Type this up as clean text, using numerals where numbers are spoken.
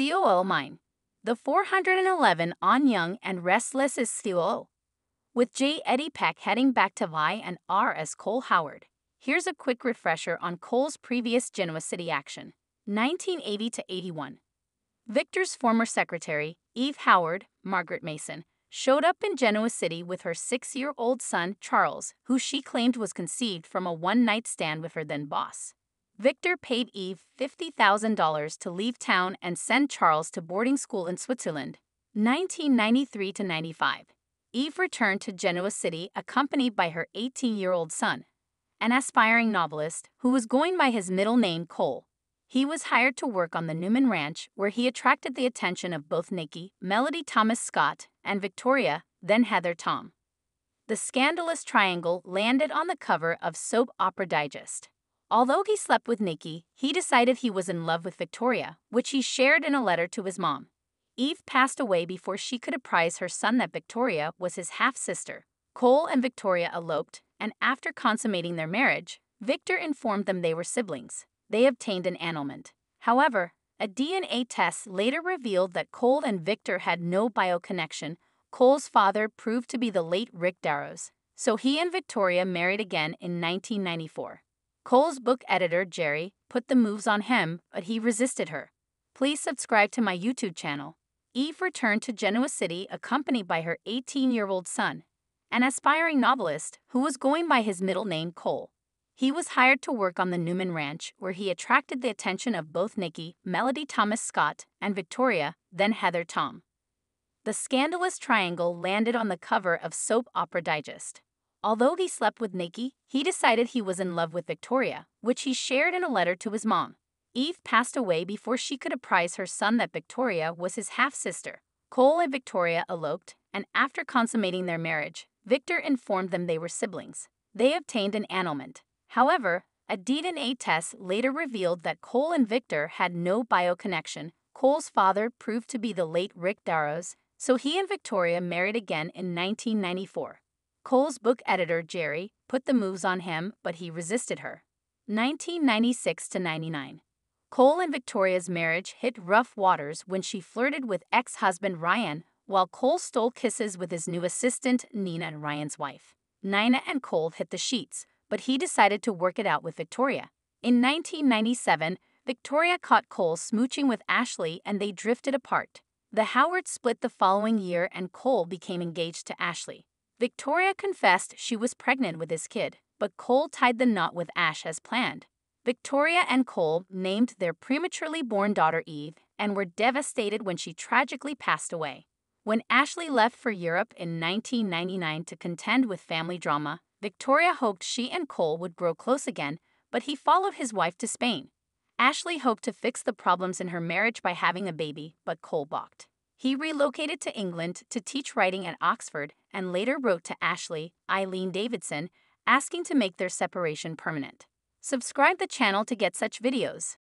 COO mine. The 411 on Young and Restless is COO, with J. Eddie Peck heading back to Vi and R as Cole Howard. Here's a quick refresher on Cole's previous Genoa City action, 1980-81. Victor's former secretary, Eve Howard, Margaret Mason, showed up in Genoa City with her 6-year-old son, Charles, who she claimed was conceived from a one-night stand with her then-boss. Victor paid Eve $50,000 to leave town and send Charles to boarding school in Switzerland, 1993-95. Eve returned to Genoa City accompanied by her 18-year-old son, an aspiring novelist who was going by his middle name, Cole. He was hired to work on the Newman Ranch, where he attracted the attention of both Nikki, Melody Thomas Scott, and Victoria, then Heather Tom. The scandalous triangle landed on the cover of Soap Opera Digest. Although he slept with Nikki, he decided he was in love with Victoria, which he shared in a letter to his mom. Eve passed away before she could apprise her son that Victoria was his half-sister. Cole and Victoria eloped, and after consummating their marriage, Victor informed them they were siblings. They obtained an annulment. However, a DNA test later revealed that Cole and Victor had no bio connection. Cole's father proved to be the late Rick Darrow, so he and Victoria married again in 1994. Cole's book editor, Jerry, put the moves on him, but he resisted her. Please subscribe to my YouTube channel. Eve returned to Genoa City accompanied by her 18-year-old son, an aspiring novelist who was going by his middle name, Cole. He was hired to work on the Newman Ranch, where he attracted the attention of both Nikki, Melody Thomas Scott, and Victoria, then Heather Tom. The scandalous triangle landed on the cover of Soap Opera Digest. Although he slept with Nikki, he decided he was in love with Victoria, which he shared in a letter to his mom. Eve passed away before she could apprise her son that Victoria was his half-sister. Cole and Victoria eloped, and after consummating their marriage, Victor informed them they were siblings. They obtained an annulment. However, a DNA test later revealed that Cole and Victor had no bio connection. Cole's father proved to be the late Rick Darrow, so he and Victoria married again in 1994. Cole's book editor, Jerry, put the moves on him, but he resisted her. 1996-99. Cole and Victoria's marriage hit rough waters when she flirted with ex-husband Ryan, while Cole stole kisses with his new assistant, Nina, and Ryan's wife. Nina and Cole hit the sheets, but he decided to work it out with Victoria. In 1997, Victoria caught Cole smooching with Ashley and they drifted apart. The Howards split the following year and Cole became engaged to Ashley. Victoria confessed she was pregnant with his kid, but Cole tied the knot with Ash as planned. Victoria and Cole named their prematurely born daughter Eve and were devastated when she tragically passed away. When Ashley left for Europe in 1999 to contend with family drama, Victoria hoped she and Cole would grow close again, but he followed his wife to Spain. Ashley hoped to fix the problems in her marriage by having a baby, but Cole balked. He relocated to England to teach writing at Oxford and later wrote to Ashley, Eileen Davidson, asking to make their separation permanent. Subscribe the channel to get such videos.